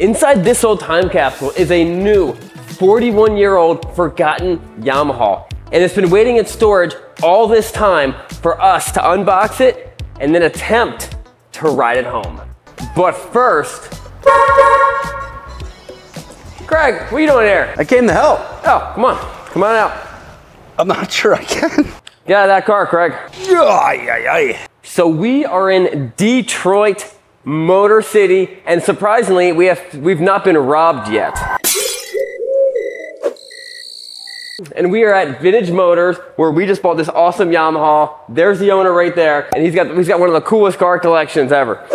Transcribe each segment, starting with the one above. Inside this old time capsule is a new 41-year-old forgotten Yamaha, and it's been waiting in storage all this time for us to unbox it and then attempt to ride it home. But first, Greg, what are you doing here? I came to help. Oh, come on out. I'm not sure I can. Get out of that car, Craig. So we are in Detroit, Motor City, and surprisingly, we've not been robbed yet. And we are at Vintage Motors, where we just bought this awesome Yamaha. There's the owner right there, and he's got one of the coolest car collections ever.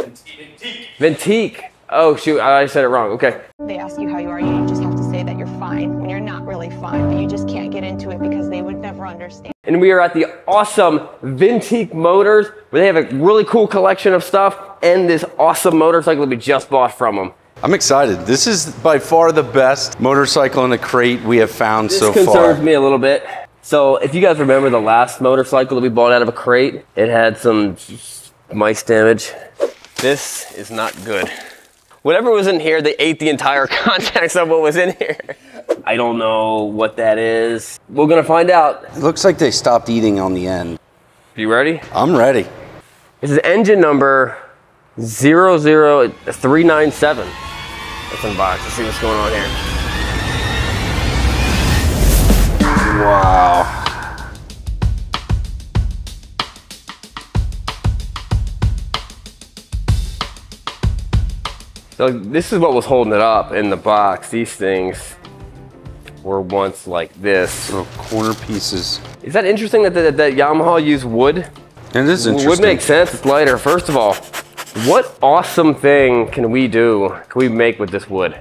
Vintique. Oh shoot, I said it wrong. Okay. They ask you how you are, you just have to say that you're fine when you're not really fine, but you just can't get into it because they would never understand. And we are at the awesome Vintique Motors, where they have a really cool collection of stuff and this awesome motorcycle that we just bought from them. I'm excited. This is by far the best motorcycle in the crate we have found so far. This concerns me a little bit. So if you guys remember the last motorcycle that we bought out of a crate, it had some mice damage. This is not good. Whatever was in here, they ate the entire contents of what was in here. I don't know what that is. We're gonna find out. It looks like they stopped eating on the end. You ready? I'm ready. This is engine number 00397. Let's unbox, let's see what's going on here. Wow. So this is what was holding it up in the box. These things were once like this. Little corner pieces. Is that interesting that Yamaha used wood? It is interesting. Wood makes sense, it's lighter. First of all, what awesome thing can we do, make with this wood?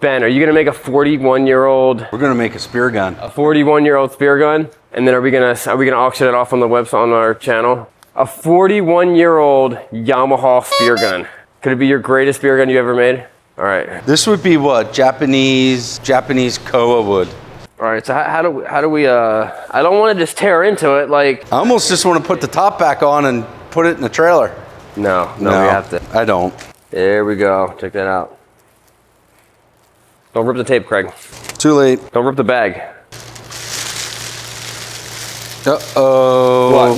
Ben, are you gonna make a 41-year-old? We're gonna make a spear gun. A 41-year-old spear gun? And then are we gonna auction it off on the website, on our channel? A 41-year-old Yamaha spear gun. Could it be your greatest spear gun you ever made? All right. This would be what? Japanese koa wood. All right, so how do we I don't wanna just tear into it, like. I almost just wanna put the top back on and put it in the trailer. No, we have to. I don't. There we go, check that out. Don't rip the tape, Craig. Too late. Don't rip the bag. Uh-oh.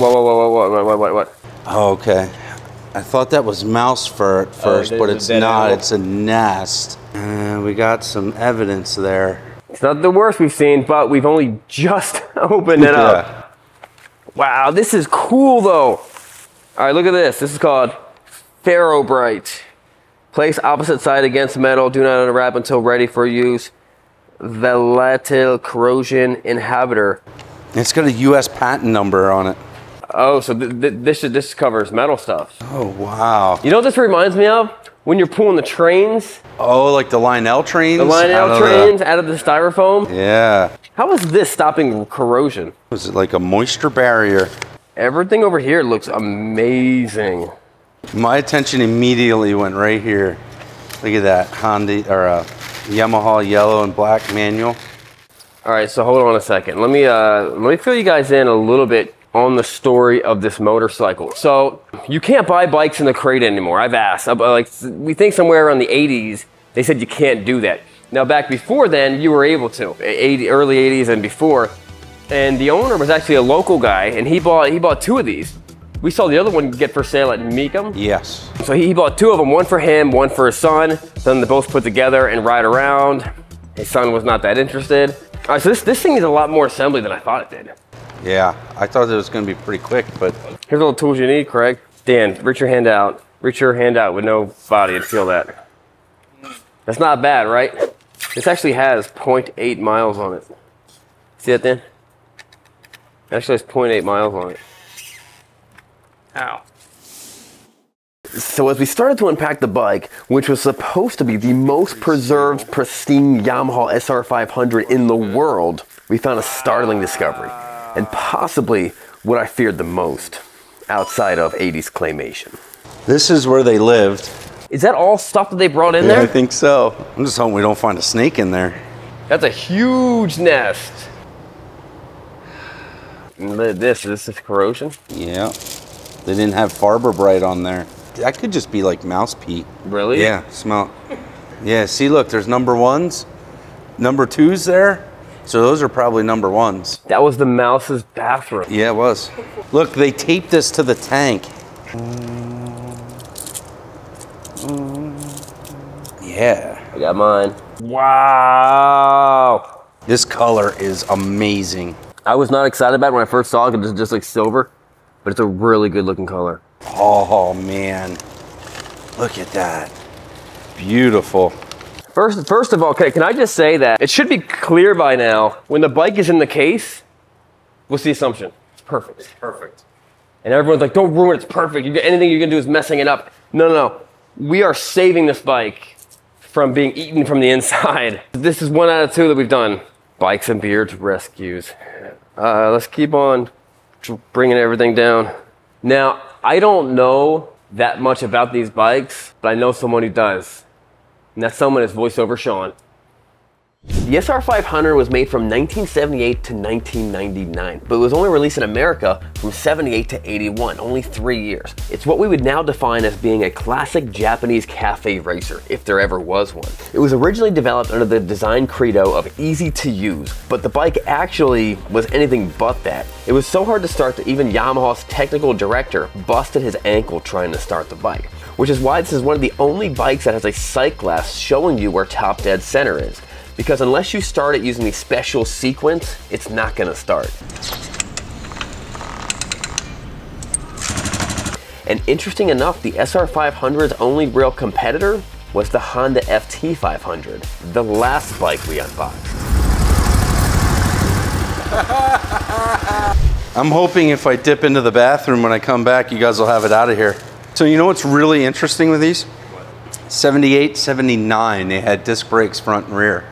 What? Oh, okay. I thought that was mouse fur at first, but it's not, it's a nest. We got some evidence there. It's not the worst we've seen, but we've only just opened it up. Wow, this is cool though. All right, look at this. This is called Ferrobrite. Place opposite side against metal. Do not unwrap until ready for use. Volatile corrosion inhibitor. It's got a US patent number on it. Oh, so this covers metal stuff. Oh, wow. You know what this reminds me of? When you're pulling the trains. Oh, like the Lionel trains? The Lionel trains out of the styrofoam? Yeah. How is this stopping corrosion? Was it like a moisture barrier? Everything over here looks amazing. My attention immediately went right here. Look at that Honda, or Yamaha yellow and black manual. All right, so hold on a second. Let me fill you guys in a little bit on the story of this motorcycle. So you can't buy bikes in the crate anymore. I've asked, like, we think somewhere around the 80s, they said you can't do that. Now back before then, you were able to, early 80s and before. And the owner was actually a local guy, and he bought two of these. We saw the other one get for sale at Mecham. Yes. So he bought two of them, one for him, one for his son. Then they both put together and ride around. His son was not that interested. All right, so this thing needs a lot more assembly than I thought it did. Yeah, I thought it was gonna be pretty quick, but. Here's all the tools you need, Craig. Dan, reach your hand out. Reach your hand out with no body and feel that. That's not bad, right? This actually has 0.8 miles on it. See that, Dan? It actually has 0.8 miles on it. Ow. So as we started to unpack the bike, which was supposed to be the most preserved, pristine Yamaha SR500 in the world, we found a startling discovery. And possibly what I feared the most outside of 80s claymation. This is where they lived. Is that all stuff that they brought in there? I think so. I'm just hoping we don't find a snake in there. That's a huge nest. And this is corrosion? Yeah. They didn't have Ferrobrite on there. That could just be like mouse pee. Really? Yeah, smell. Yeah, see, look, there's number ones, number twos there. So those are probably number ones. That was the mouse's bathroom. Yeah, it was. Look, they taped this to the tank. Yeah. I got mine. Wow. This color is amazing. I was not excited about it when I first saw it because it's just like silver, but it's a really good looking color. Oh man, look at that. Beautiful. First of all, can I just say that it should be clear by now, when the bike is in the case, what's the assumption? It's perfect. It's perfect. And everyone's like, don't ruin it, it's perfect. Anything you're gonna do is messing it up. No, no, no. We are saving this bike from being eaten from the inside. This is 1 out of 2 that we've done. Bikes and Beards rescues. Let's keep on bringing everything down. Now, I don't know that much about these bikes, but I know someone who does. And that someone is VoiceOver Sean. The SR500 was made from 1978 to 1999, but it was only released in America from 78 to 81, only 3 years. It's what we would now define as being a classic Japanese cafe racer, if there ever was one. It was originally developed under the design credo of easy to use, but the bike actually was anything but that. It was so hard to start that even Yamaha's technical director busted his ankle trying to start the bike, which is why this is one of the only bikes that has a sight glass showing you where top dead center is. Because unless you start it using the special sequence, it's not gonna start. And interesting enough, the SR500's only real competitor was the Honda FT500, the last bike we unboxed. I'm hoping if I dip into the bathroom when I come back, you guys will have it out of here. So you know what's really interesting with these? 78, 79, they had disc brakes front and rear.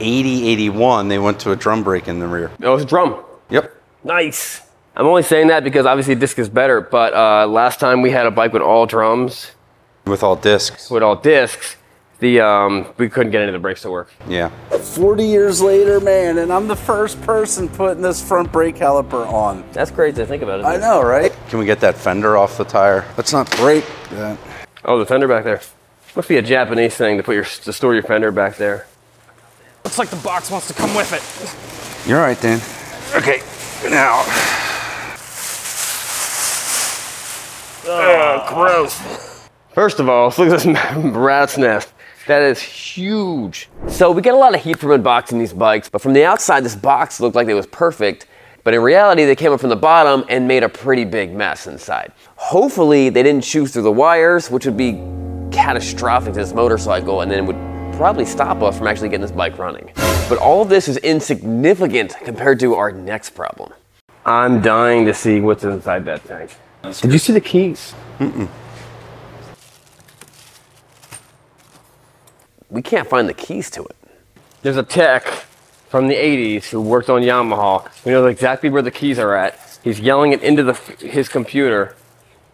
80, 81, they went to a drum brake in the rear. Oh, it's a drum. Yep. Nice. I'm only saying that because obviously disc is better, but last time we had a bike with all drums. With all discs. With all discs, we couldn't get any of the brakes to work. Yeah. 40 years later, man, and I'm the first person putting this front brake caliper on. That's crazy to think about, isn't it? I know, right? Can we get that fender off the tire? Let's not break that. Oh, the fender back there. Must be a Japanese thing to put to store your fender back there. Looks like the box wants to come with it. You're right, Dan. Okay, now. Oh, gross. First of all, look at this rat's nest. That is huge. So we get a lot of heat from unboxing these bikes, but from the outside, this box looked like it was perfect, but in reality, they came up from the bottom and made a pretty big mess inside. Hopefully, they didn't chew through the wires, which would be catastrophic to this motorcycle, and then it would probably stop us from actually getting this bike running. But all of this is insignificant compared to our next problem. I'm dying to see what's inside that tank. Did you see the keys? Mm-mm. We can't find the keys to it. There's a tech from the 80s who worked on Yamaha. We know exactly where the keys are at. He's yelling it into his computer.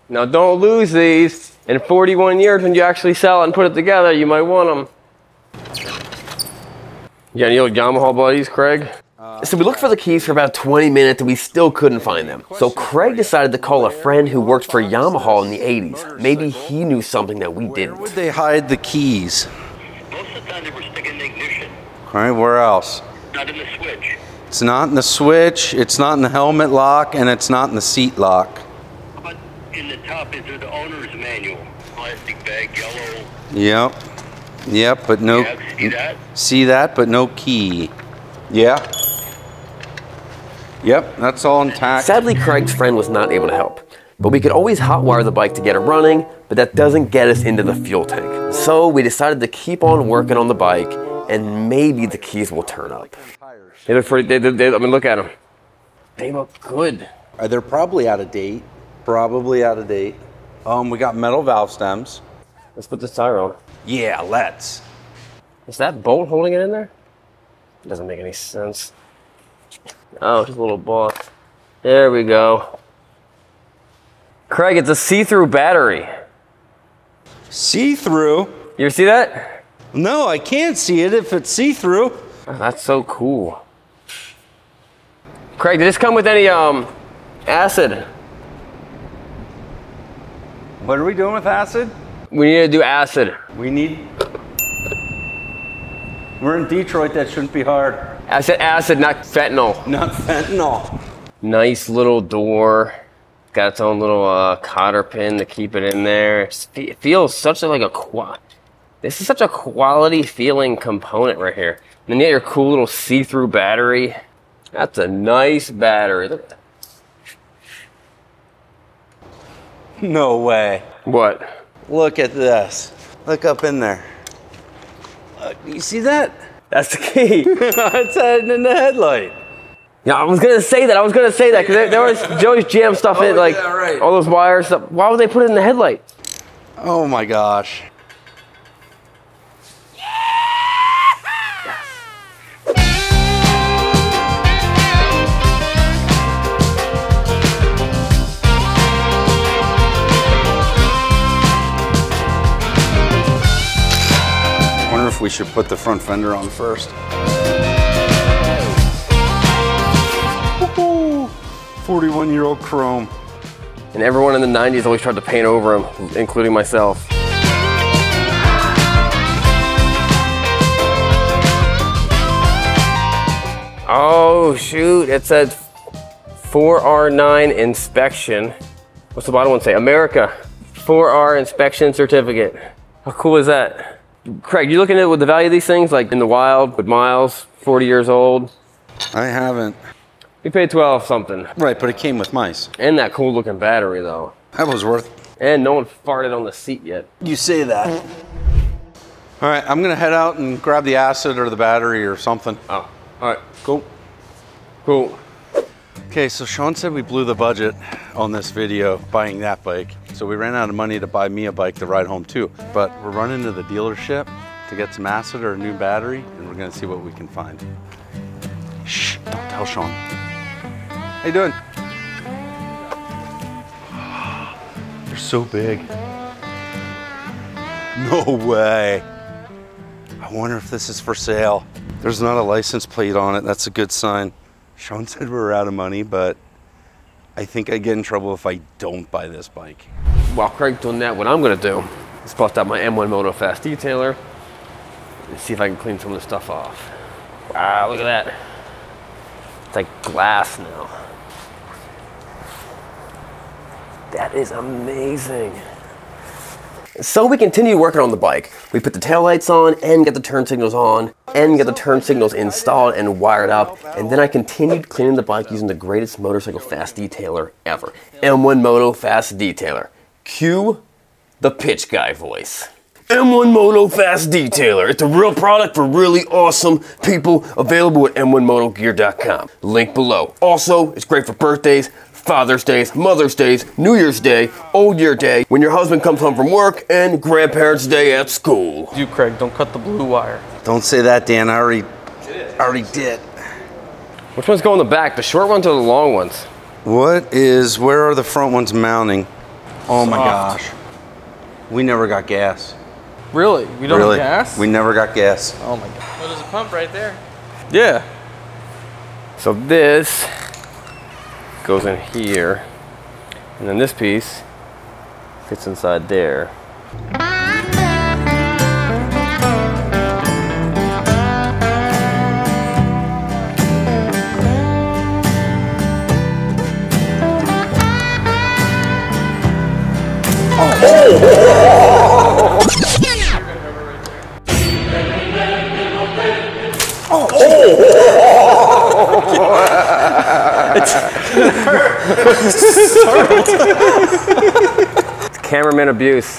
Now don't lose these. In 41 years, when you actually sell it and put it together, you might want them. You got any old Yamaha buddies, Craig? So we looked for the keys for about 20 minutes and we still couldn't find them. So Craig decided to call a friend who worked for Yamaha in the 80s. Maybe he knew something that we didn't. Where would they hide the keys? Most of the time they were sticking in the ignition. All right, where else? Not in the switch. It's not in the switch, it's not in the helmet lock, and it's not in the seat lock. In the top is the owner's manual, plastic bag, yellow. Yep, yep, but no. Yeah, see that? See that, but no key. Yeah. Yep, that's all intact. Sadly, Craig's friend was not able to help, but we could always hotwire the bike to get it running, but that doesn't get us into the fuel tank. So we decided to keep on working on the bike, and maybe the keys will turn up. They look pretty. I mean, look at them. They look good. They're probably out of date. Probably out of date. We got metal valve stems. Let's put this tire on. Yeah, let's. Is that bolt holding it in there? It doesn't make any sense. Oh, just a little ball. There we go. Craig, it's a see-through battery. See-through? You ever see that? No, I can't see it if it's see-through. Oh, that's so cool. Craig, did this come with any acid? What are we doing with acid? We need to do acid. We need... We're in Detroit, that shouldn't be hard. I said acid, not fentanyl. Not fentanyl. Nice little door. Got its own little cotter pin to keep it in there. It feels such a, like a quad. This is such a quality feeling component right here. And then you got your cool little see-through battery. That's a nice battery. Look at that. No way. What? Look at this. Look up in there. You see that? That's the key. It's heading in the headlight. Yeah, I was gonna say that. I was gonna say that because there was Joey's jam stuff in, like, yeah, right. All those wires stuff. Why would they put it in the headlight? Oh my gosh. We should put the front fender on first. Woohoo! 41-year-old chrome. And everyone in the 90s always tried to paint over them, including myself. Oh, shoot. It said 4R9 inspection. What's the bottom one say? America. 4R inspection certificate. How cool is that? Craig, you looking at what the value of these things, like in the wild with miles, 40 years old? I haven't. We paid 12 something. Right, but it came with mice. And that cool looking battery though. That was worth. And no one farted on the seat yet. You say that. All right, I'm gonna head out and grab the acid or the battery or something. Oh, all right, cool. Cool. Okay, so Sean said we blew the budget on this video buying that bike. So we ran out of money to buy me a bike to ride home too. But we're running to the dealership to get some acid or a new battery, and we're gonna see what we can find. Shh, don't tell Sean. How you doing? They're so big. No way. I wonder if this is for sale. There's not a license plate on it. That's a good sign. Sean said we're out of money, but I think I get in trouble if I don't buy this bike. While Craig's doing that, what I'm gonna do is bust out my M1 Moto Fast Detailer and see if I can clean some of the stuff off. Wow, look at that. It's like glass now. That is amazing. So we continue working on the bike. We put the taillights on and get the turn signals on and get the turn signals installed and wired up. And then I continued cleaning the bike using the greatest motorcycle fast detailer ever. M1 Moto Fast Detailer. Cue the pitch guy voice. M1 Moto Fast Detailer. It's a real product for really awesome people. Available at M1MotoGear.com. Link below. Also, it's great for birthdays, Father's Days, Mother's Days, New Year's Day, Old Year Day, when your husband comes home from work, and Grandparents' Day at school. You, Craig, don't cut the blue wire. Don't say that, Dan. I already did. Which ones go in the back, the short ones or the long ones? Where are the front ones mounting? Oh my gosh. We never got gas. Really? We don't have gas? We never got gas. Oh my gosh. Well, there's a pump right there. Yeah. So this goes in here, and then this piece fits inside there. It's cameraman abuse.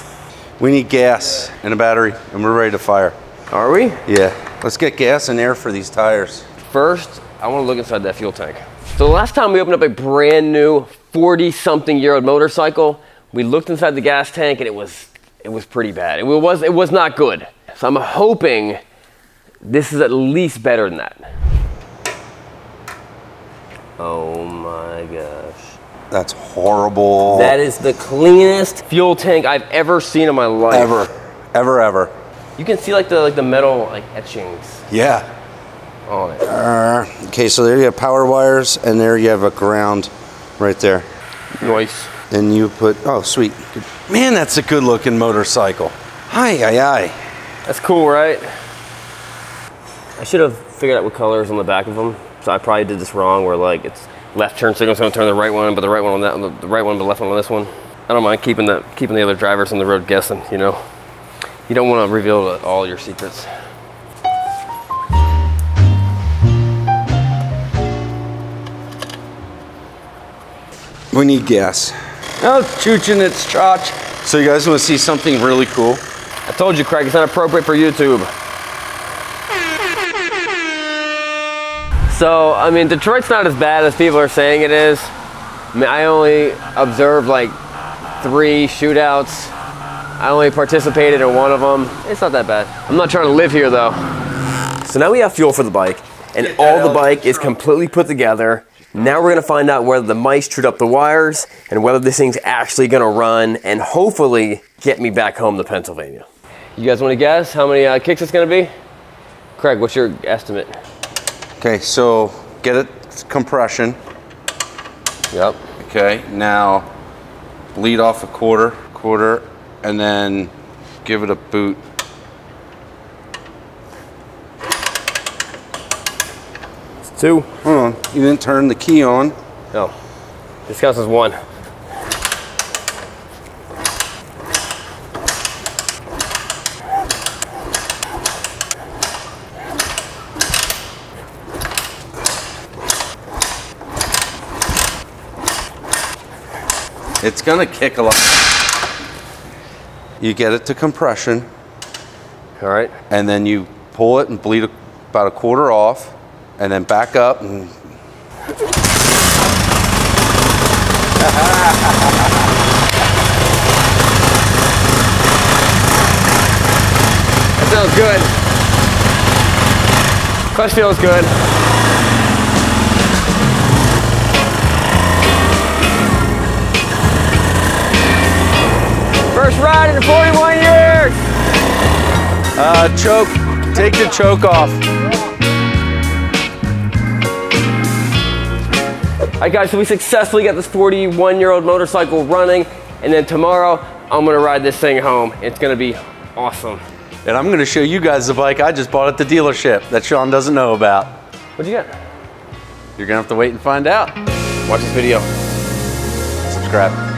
We need gas and a battery, and we're ready to fire. Are we? Yeah. Let's get gas and air for these tires. First, I want to look inside that fuel tank. So the last time we opened up a brand new 40-something-year-old motorcycle, we looked inside the gas tank, and it was pretty bad. It was not good. So I'm hoping this is at least better than that. Oh my gosh. That's horrible. That is the cleanest fuel tank I've ever seen in my life. Ever. You can see like the metal etchings. Yeah. On it. Okay, so there you have power wires, and there you have a ground right there. Nice. Then you put, oh sweet. Man, that's a good looking motorcycle. Hi. That's cool, right? I should have figured out what color is on the back of them. So I probably did this wrong, where like it's left turn signal's gonna turn the right one, but the right one on that one, the right one, but the left one on this one. I don't mind keeping the other drivers on the road guessing, you know. You don't want to reveal all your secrets. We need gas. Oh, choochin', it's Chotch. So you guys want to see something really cool? I told you, Craig, it's not appropriate for YouTube. So, I mean, Detroit's not as bad as people are saying it is. I mean, I only observed like 3 shootouts. I only participated in one of them. It's not that bad. I'm not trying to live here though. So now we have fuel for the bike, and all the bike is completely put together. Now we're gonna find out whether the mice chewed up the wires and whether this thing's actually gonna run and hopefully get me back home to Pennsylvania. You guys wanna guess how many kicks it's gonna be? Craig, what's your estimate? Okay, so get it, compression. Yep. Okay, now bleed off a quarter, and then give it a boot. It's 2. Hold on, you didn't turn the key on. No, this counts as 1. It's gonna kick a lot. You get it to compression. All right. And then you pull it and bleed about a quarter off, and then back up and. That sounds good. Clutch feels good. First ride in 41 years! Choke. Take the choke off. Alright guys, so we successfully got this 41-year-old motorcycle running, and then tomorrow I'm gonna ride this thing home. It's gonna be awesome. And I'm gonna show you guys the bike I just bought at the dealership that Sean doesn't know about. What'd you get? You're gonna have to wait and find out. Watch this video. Subscribe.